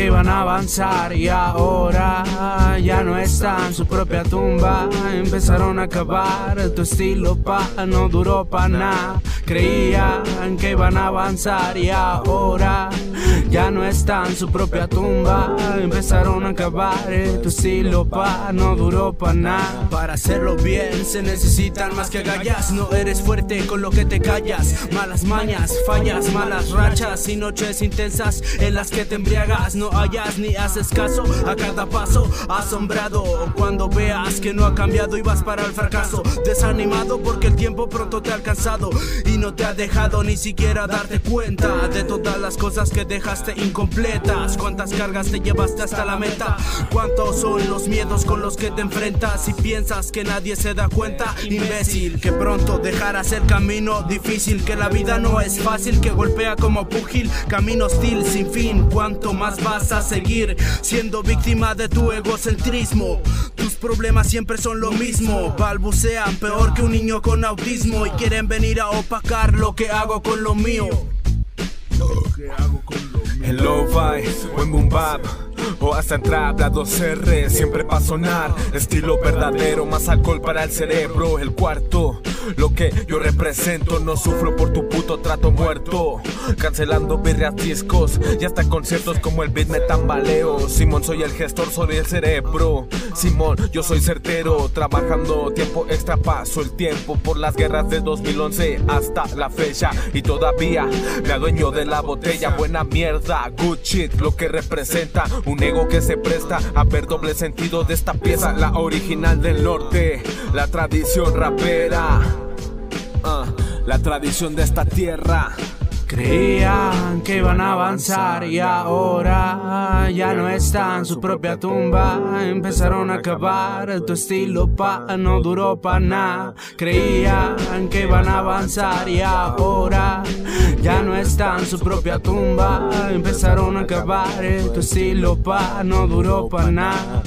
que iban a avanzar y ahora ya no están en su propia tumba. Empezaron a acabar tu estilo, no duró pa' nada. Creían que iban a avanzar y ahora ya no están en su propia tumba. Empezaron a acabar tu estilo, no duró pa' nada. Para hacerlo bien se necesitan más que agallas. No eres fuerte con lo que te callas. Malas mañas, fallas, malas rachas y noches intensas en las que te embriagas. No hallas ni haces caso a cada paso. Asombrado cuando veas que no ha cambiado y vas para el fracaso. Desanimado porque el tiempo pronto te ha alcanzado y no te ha dejado ni siquiera darte cuenta de todas las cosas que dejaste incompletas. Cuántas cargas te llevaste hasta la meta. Cuántos son los miedos con los que te enfrentas y piensas que nadie se da cuenta. Imbécil, que pronto dejarás el camino difícil, que la vida no es fácil, que golpea como púgil, camino hostil sin fin. ¿Cuánto más vas a seguir siendo víctima de tu egocentrismo? Tus problemas siempre son lo mismo, balbucean peor que un niño con autismo y quieren venir a opacar lo que hago con lo mío. En Lo-Fi o en Boombap o hasta en Trap, la 2R siempre va a sonar. Estilo verdadero, más alcohol para el cerebro. El cuarto, lo que yo represento. No sufro por tu puto trato muerto. Cancelando birrias, discos y hasta conciertos como el beat me tambaleo. Simón, soy el gestor, soy el cerebro. Simón, yo soy certero. Trabajando tiempo extra, paso el tiempo por las guerras de 2011 hasta la fecha. Y todavía me adueño de la botella. Buena mierda, good shit, lo que representa. Un ego que se presta a ver doble sentido de esta pieza. La original del norte, la tradición rapera, la tradición de esta tierra. Creían que iban a avanzar y ahora ya no están en su propia tumba. Empezaron a acabar tu estilo, no duró pa' nada. Creían que iban a avanzar y ahora ya no están en su propia tumba. Empezaron a acabar tu estilo, no duró pa' nada.